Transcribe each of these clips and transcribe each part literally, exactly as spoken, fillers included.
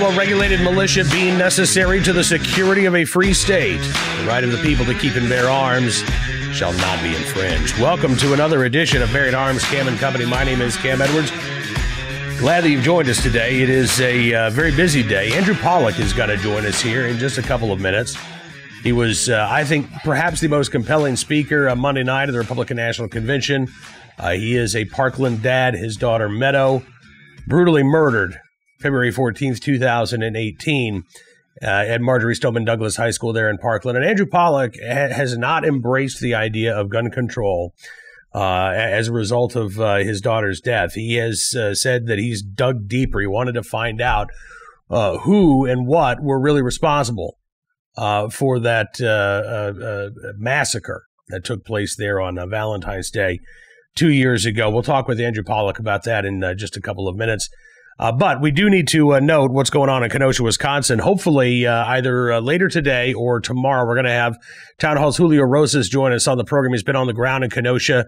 well-regulated militia being necessary to the security of a free state, the right of the people to keep and bear arms shall not be infringed. Welcome to another edition of Bearing Arms' Cam and Company. My name is Cam Edwards. Glad that you've joined us today. It is a uh, very busy day. Andrew Pollack is going to join us here in just a couple of minutes. He was, uh, I think, perhaps the most compelling speaker on Monday night at the Republican National Convention. Uh, he is a Parkland dad. His daughter, Meadow, brutally murdered February fourteenth, two thousand eighteen uh, at Marjorie Stoneman Douglas High School there in Parkland. And Andrew Pollack ha- has not embraced the idea of gun control uh, as a result of uh, his daughter's death. He has uh, said that he's dug deeper. He wanted to find out uh, who and what were really responsible uh, for that uh, uh, uh, massacre that took place there on uh, Valentine's Day two years ago. We'll talk with Andrew Pollack about that in uh, just a couple of minutes. Uh, but we do need to uh, note what's going on in Kenosha, Wisconsin. Hopefully, uh, either uh, later today or tomorrow, we're going to have Town Hall's Julio Rosas join us on the program. He's been on the ground in Kenosha,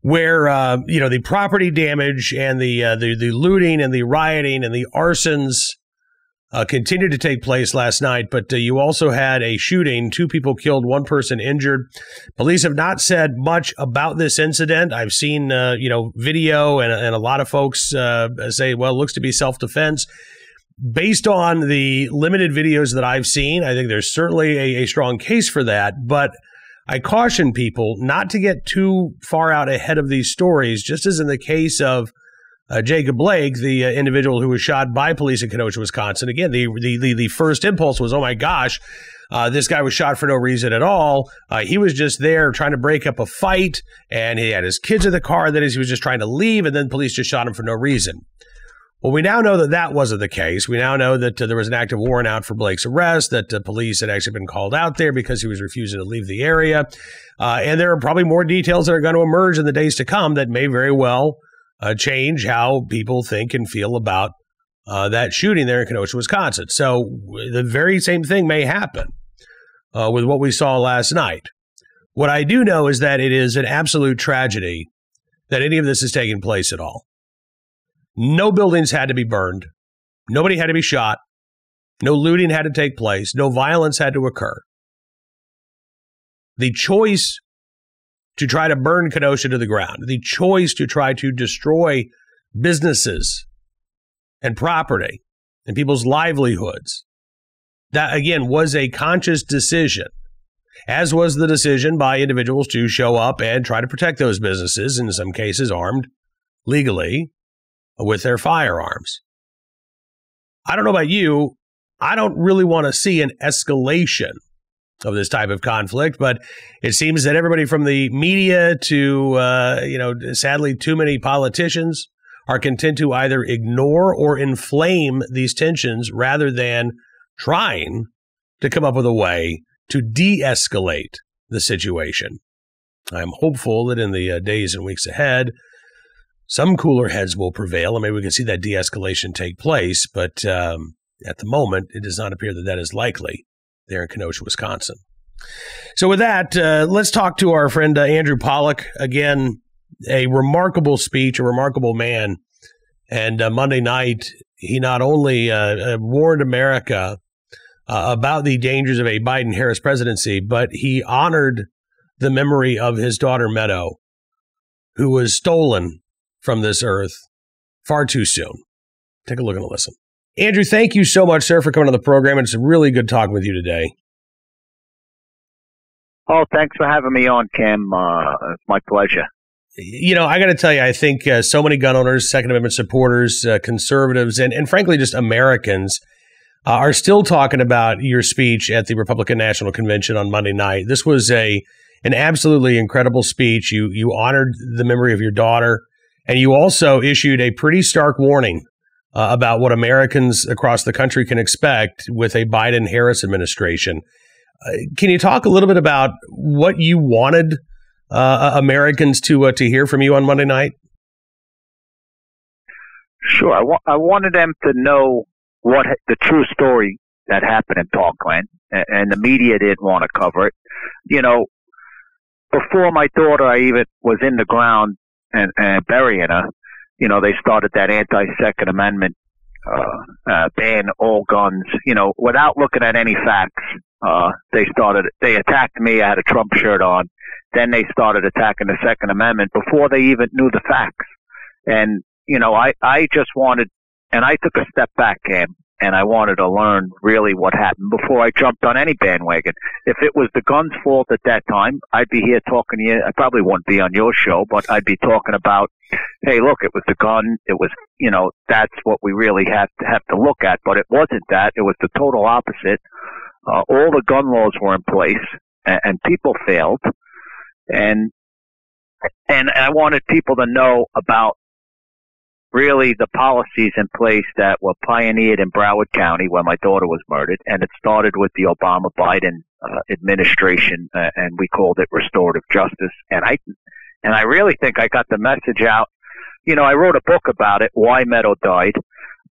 where uh, you know the property damage and the uh, the the looting and the rioting and the arsons uh, continued to take place last night. But uh, you also had a shooting, two people killed, one person injured. Police have not said much about this incident. I've seen, uh, you know, video and, and a lot of folks uh, say, well, it looks to be self-defense. Based on the limited videos that I've seen, I think there's certainly a, a strong case for that. But I caution people not to get too far out ahead of these stories, just as in the case of Uh, Jacob Blake, the uh, individual who was shot by police in Kenosha, Wisconsin. Again, the the the, the first impulse was, oh, my gosh, uh, this guy was shot for no reason at all. Uh, he was just there trying to break up a fight, and he had his kids in the car. That is, he was just trying to leave, and then police just shot him for no reason. Well, we now know that that wasn't the case. We now know that uh, there was an active warrant out for Blake's arrest, that uh, police had actually been called out there because he was refusing to leave the area. Uh, and there are probably more details that are going to emerge in the days to come that may very well Uh, change how people think and feel about uh, that shooting there in Kenosha, Wisconsin. So the very same thing may happen uh, with what we saw last night. What I do know is that it is an absolute tragedy that any of this is taking place at all. No buildings had to be burned. Nobody had to be shot. No looting had to take place. No violence had to occur. The choice to try to burn Kenosha to the ground, the choice to try to destroy businesses and property and people's livelihoods, that, again, was a conscious decision, as was the decision by individuals to show up and try to protect those businesses, in some cases armed legally with their firearms. I don't know about you, I don't really want to see an escalation of this type of conflict, but it seems that everybody from the media to, uh, you know, sadly, too many politicians are content to either ignore or inflame these tensions rather than trying to come up with a way to de-escalate the situation. I'm hopeful that in the uh, days and weeks ahead, some cooler heads will prevail, and maybe we can see that de-escalation take place. But um, at the moment, it does not appear that that is likely there in Kenosha, Wisconsin. So with that, uh, let's talk to our friend uh, Andrew Pollack. Again, a remarkable speech, a remarkable man. And uh, Monday night, he not only uh, warned America uh, about the dangers of a Biden-Harris presidency, but he honored the memory of his daughter, Meadow, who was stolen from this earth far too soon. Take a look and listen. Andrew, thank you so much, sir, for coming on the program. It's really good talking with you today. Oh, thanks for having me on, Cam. Uh, it's my pleasure. You know, I got to tell you, I think uh, so many gun owners, Second Amendment supporters, uh, conservatives, and, and frankly, just Americans uh, are still talking about your speech at the Republican National Convention on Monday night. This was a an absolutely incredible speech. You you honored the memory of your daughter, and you also issued a pretty stark warning Uh, about what Americans across the country can expect with a Biden-Harris administration. Uh, can you talk a little bit about what you wanted uh, Americans to uh, to hear from you on Monday night? Sure. I, wa- I wanted them to know what ha- the true story that happened in Parkland, and, and the media didn't want to cover it. You know, before my daughter I even was in the ground and, and burying her, you know, they started that anti-Second Amendment uh, uh, ban all guns, you know, without looking at any facts. Uh, they started, they attacked me. I had a Trump shirt on. Then they started attacking the Second Amendment before they even knew the facts. And, you know, I, I just wanted, and I took a step back, Cam, and I wanted to learn really what happened before I jumped on any bandwagon. If it was the gun's fault at that time, I'd be here talking to you. I probably wouldn't be on your show, but I'd be talking about, hey, look, it was the gun. It was, you know, that's what we really have to have to look at. But it wasn't that. It was the total opposite. Uh, all the gun laws were in place, and, and people failed. And, and I wanted people to know about really the policies in place that were pioneered in Broward County, where my daughter was murdered. And it started with the Obama-Biden uh, administration, uh, and we called it restorative justice. And I, and I really think I got the message out. You know, I wrote a book about it, Why Meadow Died,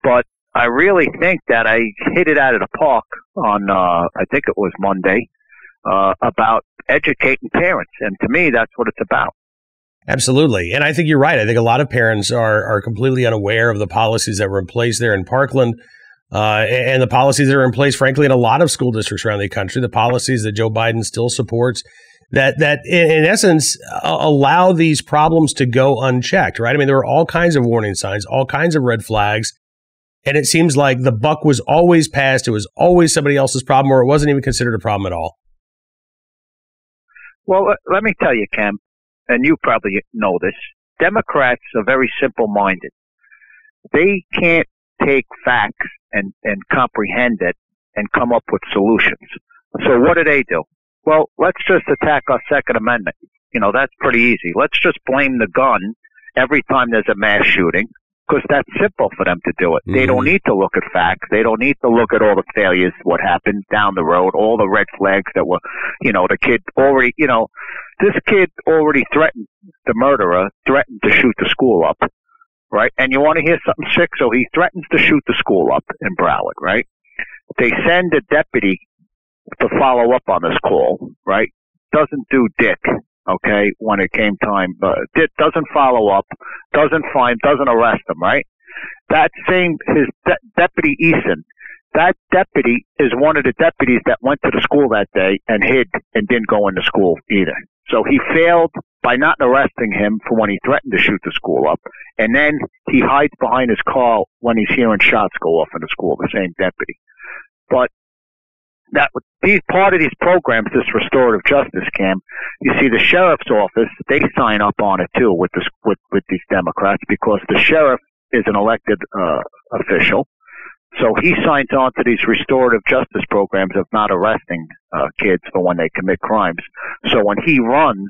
but I really think that I hit it out of the park on, uh, I think it was Monday, uh, about educating parents. And to me, that's what it's about. Absolutely. And I think you're right. I think a lot of parents are are completely unaware of the policies that were in place there in Parkland uh, and the policies that are in place, frankly, in a lot of school districts around the country, the policies that Joe Biden still supports that that in, in essence uh, allow these problems to go unchecked. Right. I mean, there were all kinds of warning signs, all kinds of red flags. And it seems like the buck was always passed. It was always somebody else's problem, or it wasn't even considered a problem at all. Well, let me tell you, Cam, and you probably know this, Democrats are very simple-minded. They can't take facts and, and comprehend it and come up with solutions. So what do they do? Well, let's just attack our Second Amendment. You know, that's pretty easy. Let's just blame the gun every time there's a mass shooting, because that's simple for them to do it. Mm-hmm. They don't need to look at facts. They don't need to look at all the failures, what happened down the road, all the red flags that were, you know, the kid already, you know, this kid already threatened the murderer, threatened to shoot the school up, right? And you want to hear something sick? So he threatens to shoot the school up in Broward, right? They send a deputy to follow up on this call, right? Doesn't do dick. Okay, when it came time, uh, it doesn't follow up, doesn't find, doesn't arrest him, right? That same, his de- deputy Eason, that deputy is one of the deputies that went to the school that day and hid and didn't go into school either. So he failed by not arresting him for when he threatened to shoot the school up. And then he hides behind his car when he's hearing shots go off in the school, the same deputy. But that these part of these programs, this restorative justice, Cam, you see the sheriff's office, they sign up on it too with this, with, with these Democrats, because the sheriff is an elected uh, official. So he signs on to these restorative justice programs of not arresting uh, kids for when they commit crimes. So when he runs,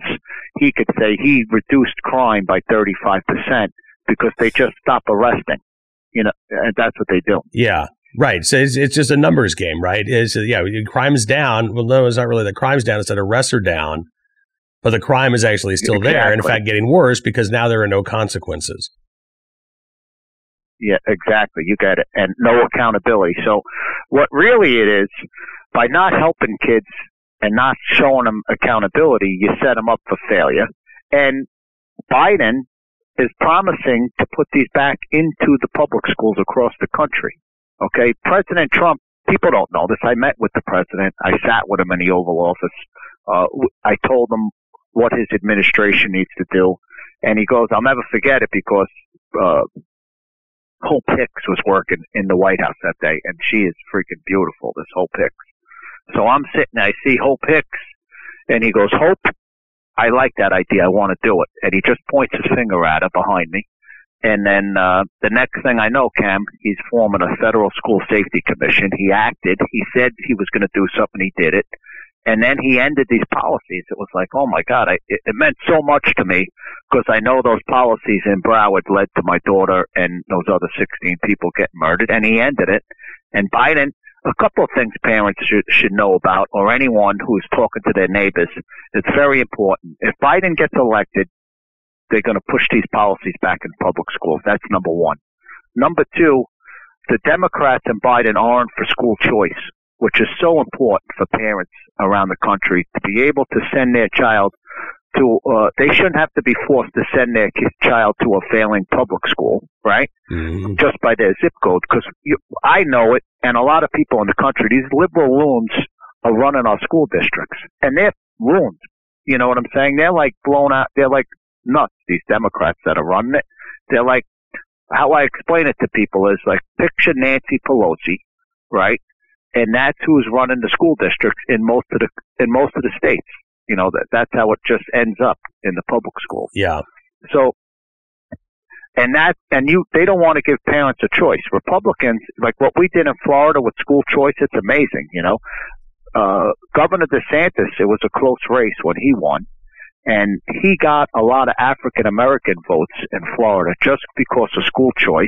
he could say he reduced crime by thirty-five percent because they just stop arresting, you know, and that's what they do. Yeah. Right. So it's, it's just a numbers game, right? It's, yeah, crime's down. Well, no, it's not really that crime's down. It's that arrests are down, but the crime is actually still there. Exactly. In fact, getting worse because now there are no consequences. Yeah, exactly. You got it. And no accountability. So what really it is, by not helping kids and not showing them accountability, you set them up for failure. And Biden is promising to put these back into the public schools across the country. Okay, President Trump, people don't know this. I met with the president. I sat with him in the Oval Office. Uh, I told him what his administration needs to do. And he goes, I'll never forget it because uh, Hope Hicks was working in the White House that day, and she is freaking beautiful, this Hope Hicks. So I'm sitting, I see Hope Hicks, and he goes, Hope, I like that idea. I want to do it. And he just points his finger at her behind me. And then uh the next thing I know, Cam, he's forming a federal school safety commission. He acted. He said he was going to do something. He did it. And then he ended these policies. It was like, oh, my God, I, it, it meant so much to me because I know those policies in Broward led to my daughter and those other sixteen people getting murdered. And he ended it. And Biden, a couple of things parents should, should know about, or anyone who's talking to their neighbors. It's very important. If Biden gets elected, they're going to push these policies back in public schools. That's number one. Number two, the Democrats and Biden aren't for school choice, which is so important for parents around the country to be able to send their child to, uh, they shouldn't have to be forced to send their child to a failing public school, right? Mm-hmm. Just by their zip code, because I know it, and a lot of people in the country, these liberal loons are running our school districts, and they're ruined. You know what I'm saying? They're like blown out. They're like nuts, these Democrats that are running it. They're like, how I explain it to people is like, picture Nancy Pelosi, right? And that's who's running the school districts in most of the in most of the states. You know, that that's how it just ends up in the public schools. Yeah. So, and that and you they don't want to give parents a choice. Republicans, like what we did in Florida with school choice, it's amazing. You know, uh, Governor DeSantis, it was a close race when he won, and he got a lot of African American votes in Florida just because of school choice.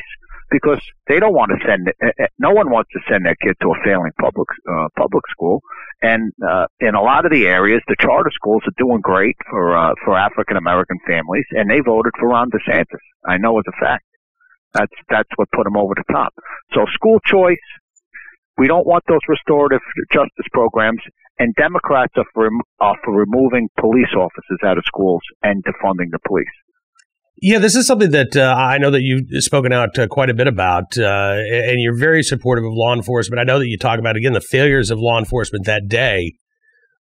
Because they don't want to send, no one wants to send their kid to a failing public uh, public school, and uh, in a lot of the areas, the charter schools are doing great for uh, for African American families, and they voted for Ron DeSantis. I know as a fact. That's that's what put them over the top. So school choice, we don't want those restorative justice programs, and Democrats are for are for removing police officers out of schools and defunding the police. Yeah, this is something that uh, I know that you've spoken out uh, quite a bit about, uh, and you're very supportive of law enforcement. I know that you talk about, again, the failures of law enforcement that day,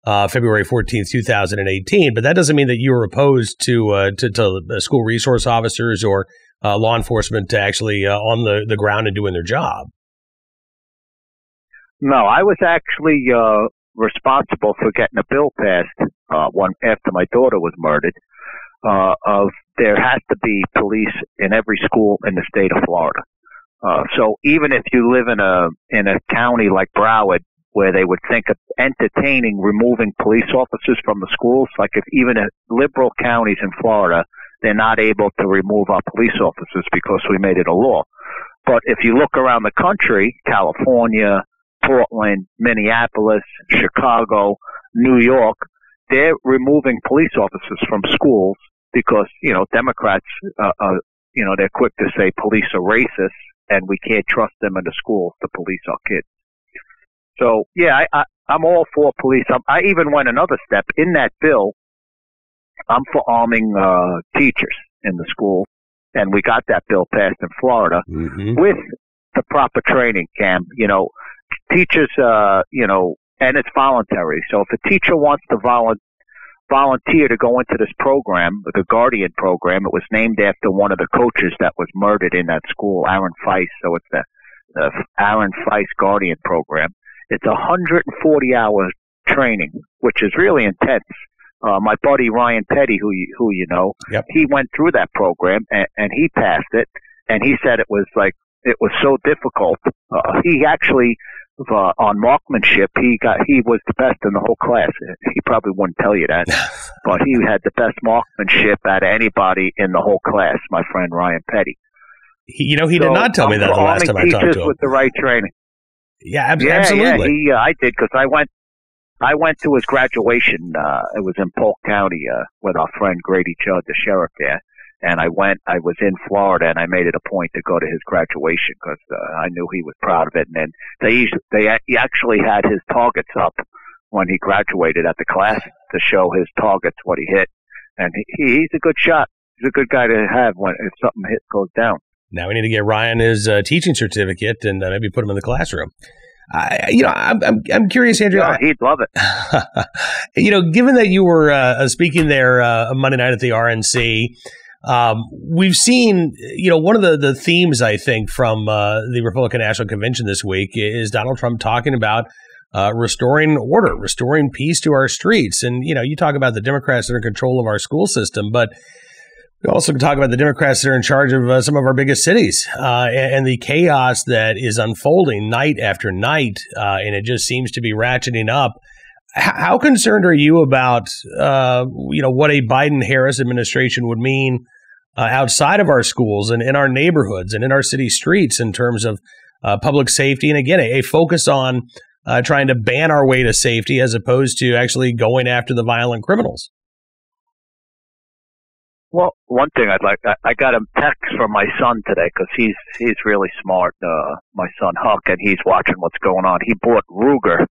uh, February fourteenth, two thousand eighteen, but that doesn't mean that you were opposed to uh, to, to school resource officers or uh, law enforcement actually uh, on the, the ground and doing their job. No, I was actually uh, responsible for getting a bill passed uh, one after my daughter was murdered. Uh, of there has to be police in every school in the state of Florida. Uh, so even if you live in a in a county like Broward, where they would think of entertaining removing police officers from the schools, like if even in liberal counties in Florida, they're not able to remove our police officers because we made it a law. But if you look around the country, California, Portland, Minneapolis, Chicago, New York, they're removing police officers from schools. Because, you know, Democrats, uh, uh, you know, they're quick to say police are racist and we can't trust them in the schools to police our kids. So, yeah, I, I, I'm all for police. I'm, I even went another step in that bill. I'm for arming uh, teachers in the school. And we got that bill passed in Florida mm-hmm. with the proper training, Cam. You know, teachers, uh, you know, and it's voluntary. So if a teacher wants to volunteer, volunteer to go into this program, the Guardian program. It was named after one of the coaches that was murdered in that school, Aaron Feis. So it's the, the Aaron Feis Guardian program. It's a one hundred forty hour training, which is really intense. Uh, my buddy Ryan Petty, who you, who you know, yep. He went through that program and, and he passed it. And he said it was like it was so difficult. Uh, he actually. Uh, on marksmanship, he got he was the best in the whole class. He probably wouldn't tell you that, but he had the best marksmanship out of anybody in the whole class. My friend Ryan Petty. He, you know, he so, did not tell um, me that the last time I talked to him. With the right training. Yeah, ab- yeah absolutely. Yeah, he, uh, I did because I went. I went to his graduation. Uh, it was in Polk County uh, with our friend Grady Judd, the sheriff there. And I went, I was in Florida and I made it a point to go to his graduation because uh, I knew he was proud of it. And then they, they he actually had his targets up when he graduated at the class to show his targets, what he hit. And he, he's a good shot. He's a good guy to have when if something hit, goes down. Now we need to get Ryan his uh, teaching certificate and uh, maybe put him in the classroom. I, you know, I'm, I'm, I'm curious, Andrew. Yeah, he'd love it. You know, given that you were uh, speaking there uh, Monday night at the R N C, Um, we've seen, you know, one of the, the themes, I think, from uh, the Republican National Convention this week is Donald Trump talking about uh, restoring order, restoring peace to our streets. And, you know, you talk about the Democrats that are in control of our school system, but we also talk about the Democrats that are in charge of uh, some of our biggest cities uh, and, and the chaos that is unfolding night after night. Uh, and it just seems to be ratcheting up. H- how concerned are you about, uh, you know, what a Biden-Harris administration would mean uh, outside of our schools and in our neighborhoods and in our city streets in terms of uh, public safety? And again, a, a focus on uh, trying to ban our way to safety as opposed to actually going after the violent criminals. Well, one thing I'd like, I, I got a text from my son today because he's, he's really smart, uh, my son Huck, and he's watching what's going on. He bought Ruger.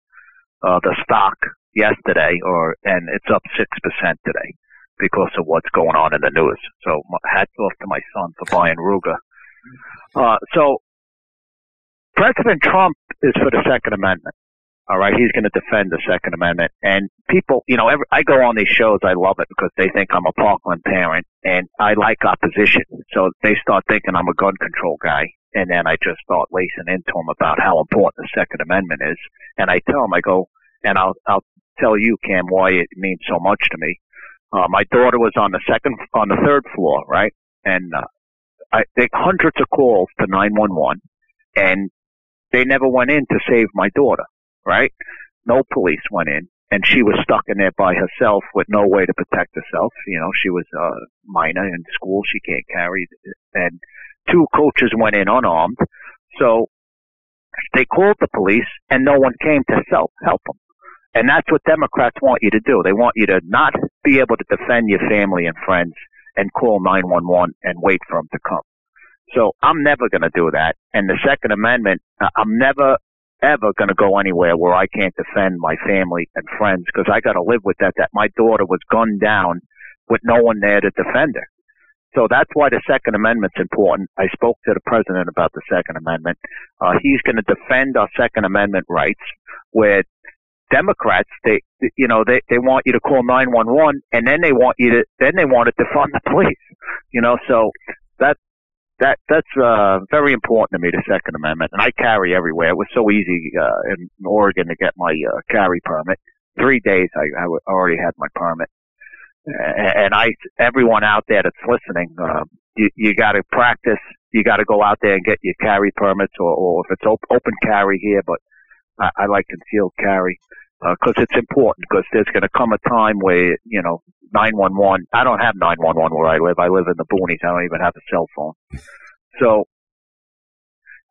Uh, the stock yesterday, or and it's up six percent today. because of what's going on in the news. So hats off to my son for buying Ruger. Uh, so President Trump is for the Second Amendment. All right, he's going to defend the Second Amendment. And people, you know, every, I go on these shows, I love it because they think I'm a Parkland parent and I like opposition. So they start thinking I'm a gun control guy. And then I just start lacing into them about how important the Second Amendment is. And I tell them, I go, and I'll, I'll tell you, Cam, why it means so much to me. Uh, my daughter was on the second, on the third floor, right? And, uh, I think hundreds of calls to nine one one, and they never went in to save my daughter. Right? No police went in, and she was stuck in there by herself with no way to protect herself. You know, she was a minor in school. She can't carry. And two coaches went in unarmed. So they called the police, and no one came to help, help them. And that's what Democrats want you to do. They want you to not be able to defend your family and friends and call nine one one and wait for them to come. So I'm never going to do that. And the Second Amendment, I'm never – ever going to go anywhere where I can't defend my family and friends, because I got to live with that, that my daughter was gunned down with no one there to defend her. So that's why the Second Amendment's important. I spoke to the president about the Second Amendment. Uh, he's going to defend our Second Amendment rights, where Democrats, they, you know, they, they want you to call nine one one, and then they want you to, then they want to defund the police, you know, so that's, That that's uh, very important to me, the Second Amendment, and I carry everywhere. It was so easy uh, in Oregon to get my uh, carry permit. Three days, I, I already had my permit. And I, everyone out there that's listening, uh, you, you got to practice. You got to go out there and get your carry permits, or, or if it's op- open carry here, but I, I like concealed carry because uh, it's important. Because there's going to come a time where, you know, nine one one. I don't have nine one one where I live. I live in the boonies. I don't even have a cell phone. So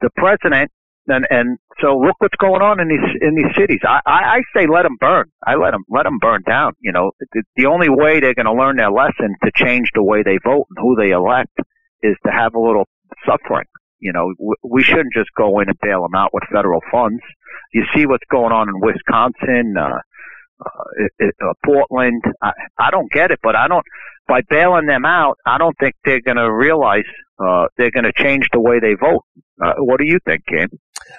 the president, and and so look what's going on in these in these cities. I, I, I say let them burn. I let them let them burn down. You know, the, the only way they're going to learn their lesson to change the way they vote and who they elect is to have a little suffering. You know, w- we shouldn't just go in and bail them out with federal funds. You see what's going on in Wisconsin. Uh, Uh, it, it, uh, Portland, I, I don't get it, but I don't, by bailing them out, I don't think they're going to realize uh, they're going to change the way they vote. Uh, what do you think, Ken?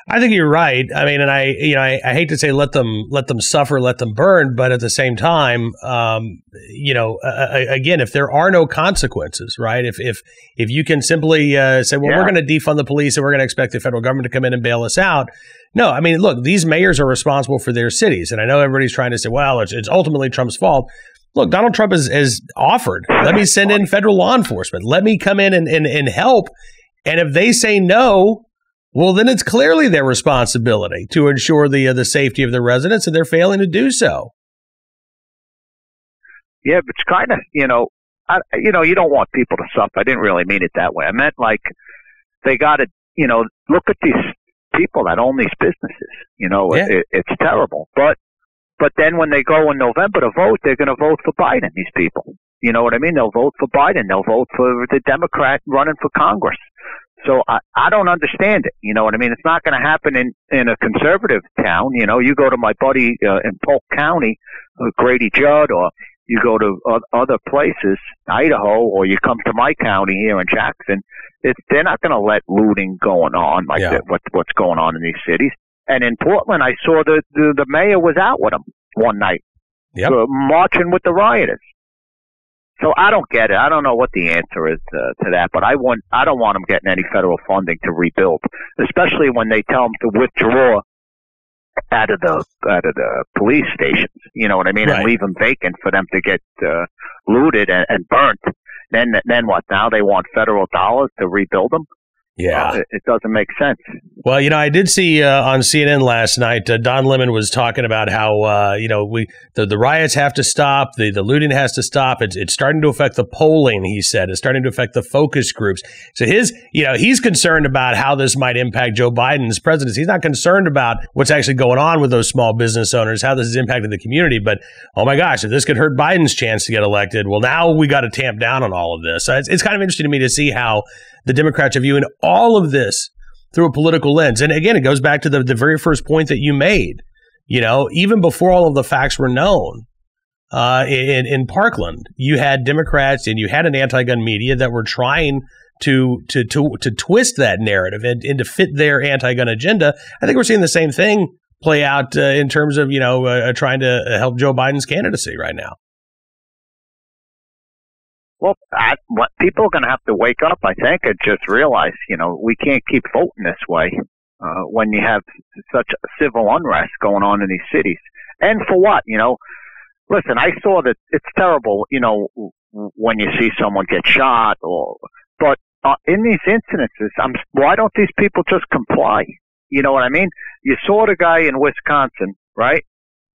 I think you're right. I mean, and I, you know, I, I hate to say let them let them suffer, let them burn, but at the same time, um, you know, uh, again, if there are no consequences, right? If if if you can simply uh, say, well, yeah. we're going to defund the police and we're going to expect the federal government to come in and bail us out. No, I mean, look, these mayors are responsible for their cities, and I know everybody's trying to say, well, it's, it's ultimately Trump's fault. Look, Donald Trump has, has offered, let me send in federal law enforcement, let me come in and and, and help, and if they say no. Well, then it's clearly their responsibility to ensure the uh, the safety of their residents, and they're failing to do so. Yeah, but it's kind of, you know, I, you know, you don't want people to suffer. I didn't really mean it that way. I meant like they got to, you know, look at these people that own these businesses. You know, yeah. it, it's terrible. But but then when they go in November to vote, they're going to vote for Biden, these people. You know what I mean? They'll vote for Biden. They'll vote for the Democrat running for Congress. So I, I don't understand it. You know what I mean? It's not going to happen in, in a conservative town. You know, you go to my buddy uh, in Polk County, uh, Grady Judd, or you go to uh, other places, Idaho, or you come to my county here in Jackson. It's, they're not going to let looting going on like yeah. the, what, what's going on in these cities. And in Portland, I saw the, the, the mayor was out with them one night, yep. so marching with the rioters. So I don't get it. I don't know what the answer is to, to that, but I want, I don't want them getting any federal funding to rebuild, especially when they tell them to withdraw out of the, out of the police stations. You know what I mean? Right. And leave them vacant for them to get uh, looted and, and burnt. Then, then what? Now they want federal dollars to rebuild them? Yeah, uh, it doesn't make sense. Well, you know, I did see uh, on C N N last night, uh, Don Lemon was talking about how, uh, you know, we the, the riots have to stop. The, the looting has to stop. It's, it's starting to affect the polling, he said. It's starting to affect the focus groups. So his, you know, he's concerned about how this might impact Joe Biden's presidency. He's not concerned about what's actually going on with those small business owners, how this is impacting the community. But, oh, my gosh, if this could hurt Biden's chance to get elected, well, now we got to tamp down on all of this. So it's, it's kind of interesting to me to see how the Democrats are viewing all of this through a political lens. And again, it goes back to the, the very first point that you made. You know, even before all of the facts were known, uh, in, in Parkland. You had Democrats and you had an anti-gun media that were trying to to to, to twist that narrative and, and to fit their anti-gun agenda. I think we're seeing the same thing play out uh, in terms of, you know, uh, trying to help Joe Biden's candidacy right now. Well, I, what, people are going to have to wake up, I think, and just realize, you know, we can't keep voting this way uh, when you have such civil unrest going on in these cities. And for what? You know, listen, I saw that it's terrible, you know, when you see someone get shot. Or, but uh, in these incidences, I'm, why don't these people just comply? You know what I mean? You saw the guy in Wisconsin, right?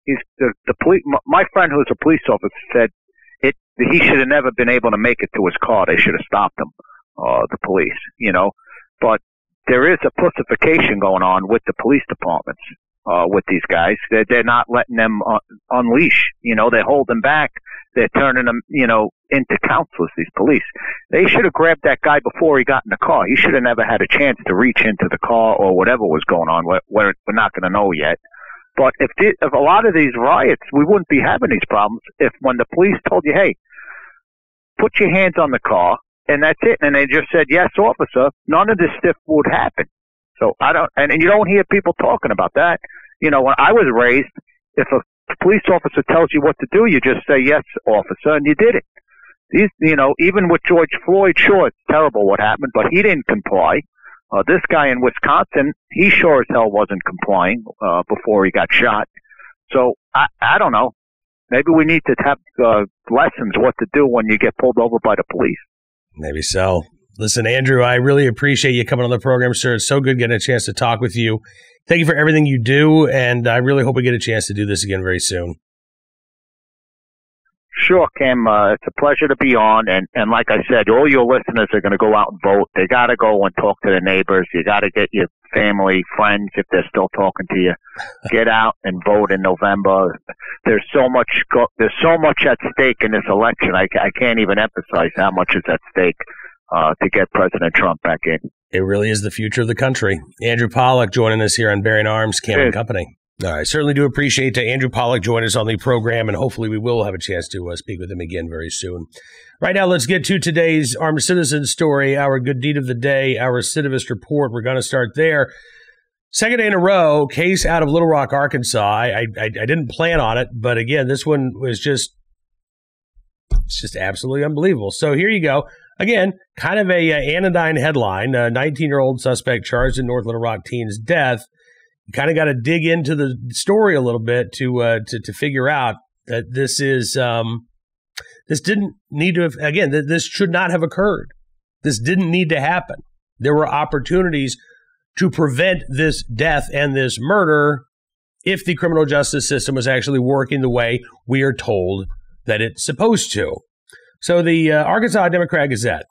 He's the, the police. My friend who's a police officer said, It, he should have never been able to make it to his car. They should have stopped him, uh, the police, you know. But there is a pussification going on with the police departments, uh, with these guys. They're, they're not letting them uh, unleash, you know. They're holding back. They're turning them, you know, into counselors, these police. They should have grabbed that guy before he got in the car. He should have never had a chance to reach into the car or whatever was going on. We're, we're not going to know yet. But if, the, if a lot of these riots, we wouldn't be having these problems if when the police told you, hey, put your hands on the car, and that's it. And they just said, yes, officer, none of this stuff would happen. So I don't, and, and you don't hear people talking about that. You know, when I was raised, if a police officer tells you what to do, you just say, yes, officer, and you did it. These, you know, even with George Floyd, sure, it's terrible what happened, but he didn't comply. Uh, this guy in Wisconsin, he sure as hell wasn't complying uh, before he got shot. So I, I don't know. Maybe we need to have uh, lessons what to do when you get pulled over by the police. Maybe so. Listen, Andrew, I really appreciate you coming on the program, sir. It's so good getting a chance to talk with you. Thank you for everything you do, and I really hope we get a chance to do this again very soon. Sure, Cam. Uh, it's a pleasure to be on. And, and like I said, all your listeners are going to go out and vote. They got to go and talk to their neighbors. You got to get your family, friends, if they're still talking to you. Get out and vote in November. There's so much go- There's so much at stake in this election. I, I can't even emphasize how much is at stake uh, to get President Trump back in. It really is the future of the country. Andrew Pollack joining us here on Bearing Arms, Cam and Company. All right. Certainly do appreciate to Andrew Pollack joining us on the program, and hopefully we will have a chance to uh, speak with him again very soon. Right now, let's get to today's Armed Citizen story, our good deed of the day, our recidivist report. We're going to start there. Second day in a row, case out of Little Rock, Arkansas. I, I, I didn't plan on it, but again, this one was just, it's just absolutely unbelievable. So here you go. Again, kind of a uh, anodyne headline, a nineteen-year-old suspect charged in North Little Rock teen's death. Kind of got to dig into the story a little bit to uh, to to figure out that this is um, this didn't need to have again. Th- this should not have occurred. This didn't need to happen. There were opportunities to prevent this death and this murder if the criminal justice system was actually working the way we are told that it's supposed to. So the uh, Arkansas Democrat Gazette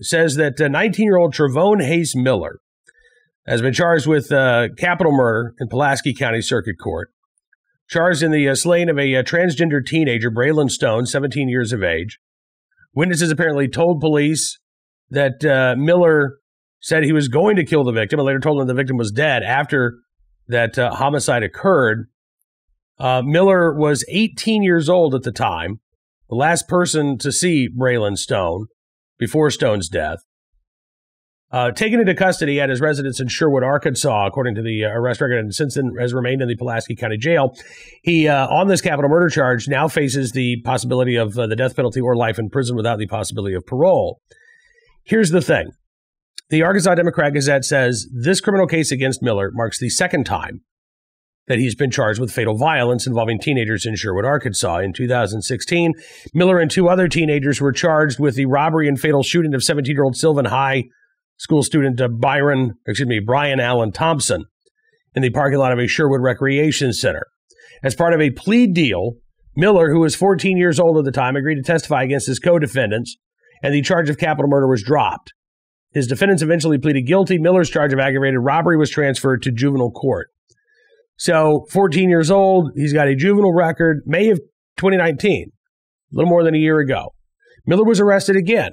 says that uh, nineteen-year-old Trevone Hayes Miller has been charged with uh, capital murder in Pulaski County Circuit Court, charged in the uh, slaying of a uh, transgender teenager, Braylon Stone, seventeen years of age. Witnesses apparently told police that uh, Miller said he was going to kill the victim and later told them the victim was dead after that uh, homicide occurred. Uh, Miller was eighteen years old at the time, the last person to see Braylon Stone before Stone's death. Uh, taken into custody at his residence in Sherwood, Arkansas, according to the uh, arrest record, and since then has remained in the Pulaski County Jail. He, uh, on this capital murder charge, now faces the possibility of uh, the death penalty or life in prison without the possibility of parole. Here's the thing. The Arkansas Democrat Gazette says this criminal case against Miller marks the second time that he's been charged with fatal violence involving teenagers in Sherwood, Arkansas. In two thousand sixteen, Miller and two other teenagers were charged with the robbery and fatal shooting of seventeen-year-old Sylvan High School student Byron, excuse me, Brian Allen Thompson in the parking lot of a Sherwood Recreation Center. As part of a plea deal, Miller, who was fourteen years old at the time, agreed to testify against his co-defendants, and the charge of capital murder was dropped. His defendants eventually pleaded guilty. Miller's charge of aggravated robbery was transferred to juvenile court. So, fourteen years old, he's got a juvenile record, May of twenty nineteen, a little more than a year ago. Miller was arrested again.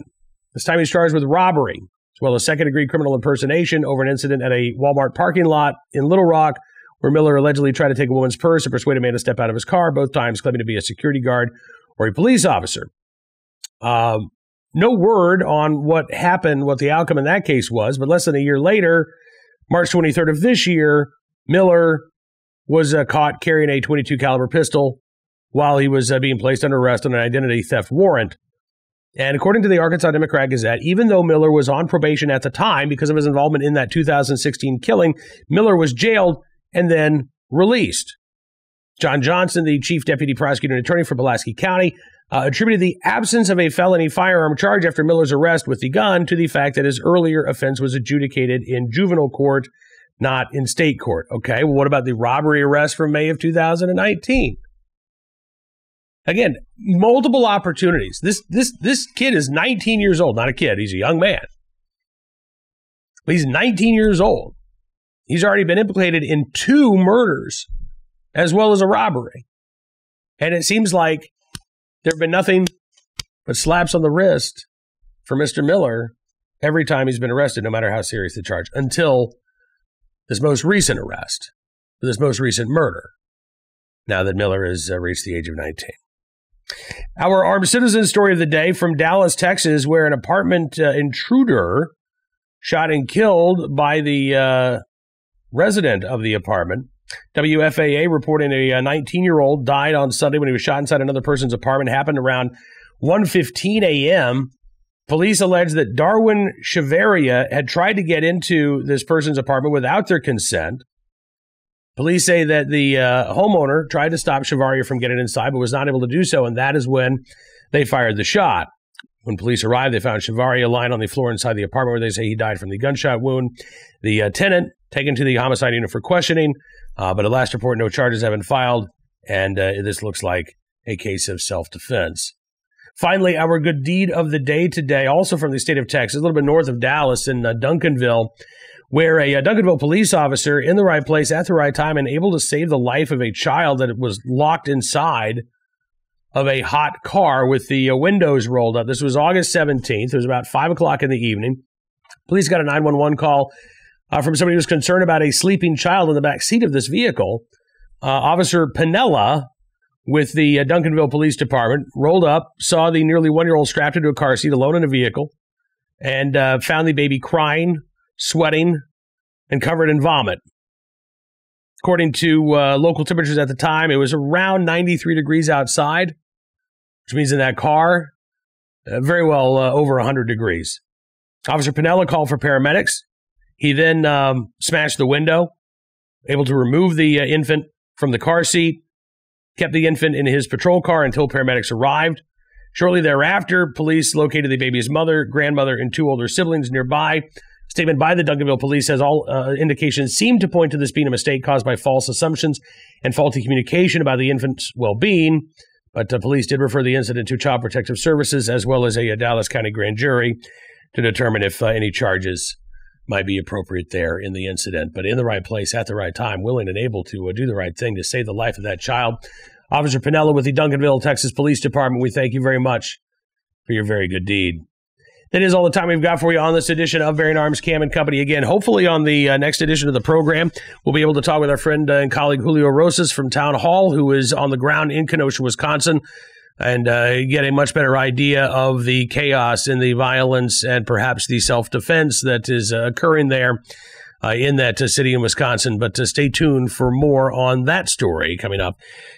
This time he's charged with robbery, as well as second-degree criminal impersonation over an incident at a Walmart parking lot in Little Rock, where Miller allegedly tried to take a woman's purse and persuade a man to step out of his car, both times claiming to be a security guard or a police officer. Um, no word on what happened, what the outcome in that case was, but less than a year later, March twenty-third of this year, Miller was uh, caught carrying a twenty-two caliber pistol while he was uh, being placed under arrest on an identity theft warrant. And according to the Arkansas Democrat Gazette, even though Miller was on probation at the time because of his involvement in that two thousand sixteen killing, Miller was jailed and then released. John Johnson, the chief deputy prosecutor and attorney for Pulaski County, uh, attributed the absence of a felony firearm charge after Miller's arrest with the gun to the fact that his earlier offense was adjudicated in juvenile court, not in state court. Okay, well, what about the robbery arrest from May of two thousand nineteen? Again, multiple opportunities. This this this kid is nineteen years old. Not a kid. He's a young man. But he's nineteen years old. He's already been implicated in two murders as well as a robbery. And it seems like there have been nothing but slaps on the wrist for Mister Miller every time he's been arrested, no matter how serious the charge, until this most recent arrest, for this most recent murder, now that Miller has uh, reached the age of nineteen. Our armed citizen story of the day from Dallas, Texas, where an apartment uh, intruder shot and killed by the uh, resident of the apartment. W F A A reporting a nineteen-year-old died on Sunday when he was shot inside another person's apartment. It happened around one fifteen a m Police alleged that Darwin Chavaria had tried to get into this person's apartment without their consent. Police say that the uh, homeowner tried to stop Chavaria from getting inside, but was not able to do so, and that is when they fired the shot. When police arrived, they found Chavaria lying on the floor inside the apartment, where they say he died from the gunshot wound. The uh, tenant taken to the homicide unit for questioning, uh, but at last report, no charges have been filed, and uh, this looks like a case of self-defense. Finally, our good deed of the day today, also from the state of Texas, a little bit north of Dallas in uh, Duncanville, where a uh, Duncanville police officer in the right place at the right time and able to save the life of a child that was locked inside of a hot car with the uh, windows rolled up. This was August seventeenth. It was about five o'clock in the evening. Police got a nine one one call uh, from somebody who was concerned about a sleeping child in the back seat of this vehicle. Uh, Officer Piniella with the uh, Duncanville Police Department rolled up, saw the nearly one-year-old strapped into a car seat alone in a vehicle, and uh, found the baby crying, sweating, and covered in vomit. According to uh, local temperatures at the time, it was around ninety-three degrees outside, which means in that car, uh, very well uh, over one hundred degrees. Officer Piniella called for paramedics. He then um, smashed the window, able to remove the uh, infant from the car seat, kept the infant in his patrol car until paramedics arrived. Shortly thereafter, police located the baby's mother, grandmother, and two older siblings nearby. Statement by the Duncanville police says all uh, indications seem to point to this being a mistake caused by false assumptions and faulty communication about the infant's well-being, but uh, police did refer the incident to Child Protective Services as well as a, a Dallas County grand jury to determine if uh, any charges might be appropriate there in the incident. But in the right place at the right time, willing and able to uh, do the right thing to save the life of that child. Officer Piniella with the Duncanville, Texas Police Department, we thank you very much for your very good deed. That is all the time we've got for you on this edition of Bearing Arms, Cam and Company. Again, hopefully on the uh, next edition of the program, we'll be able to talk with our friend and colleague Julio Rosas from Town Hall, who is on the ground in Kenosha, Wisconsin, and uh, get a much better idea of the chaos and the violence and perhaps the self-defense that is uh, occurring there uh, in that uh, city in Wisconsin. But uh, stay tuned for more on that story coming up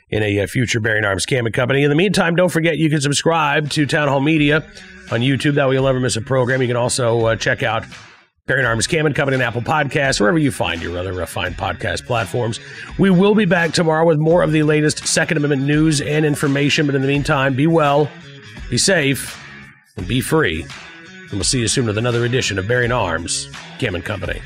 in a uh, future Bearing Arms, Cam and Company. In the meantime, don't forget you can subscribe to Town Hall Media on YouTube. That way you'll never miss a program. You can also uh, check out Bearing Arms, Cam and Company on Apple Podcasts, wherever you find your other uh, fine podcast platforms. We will be back tomorrow with more of the latest Second Amendment news and information. But in the meantime, be well, be safe, and be free. And we'll see you soon with another edition of Bearing Arms, Cam and Company.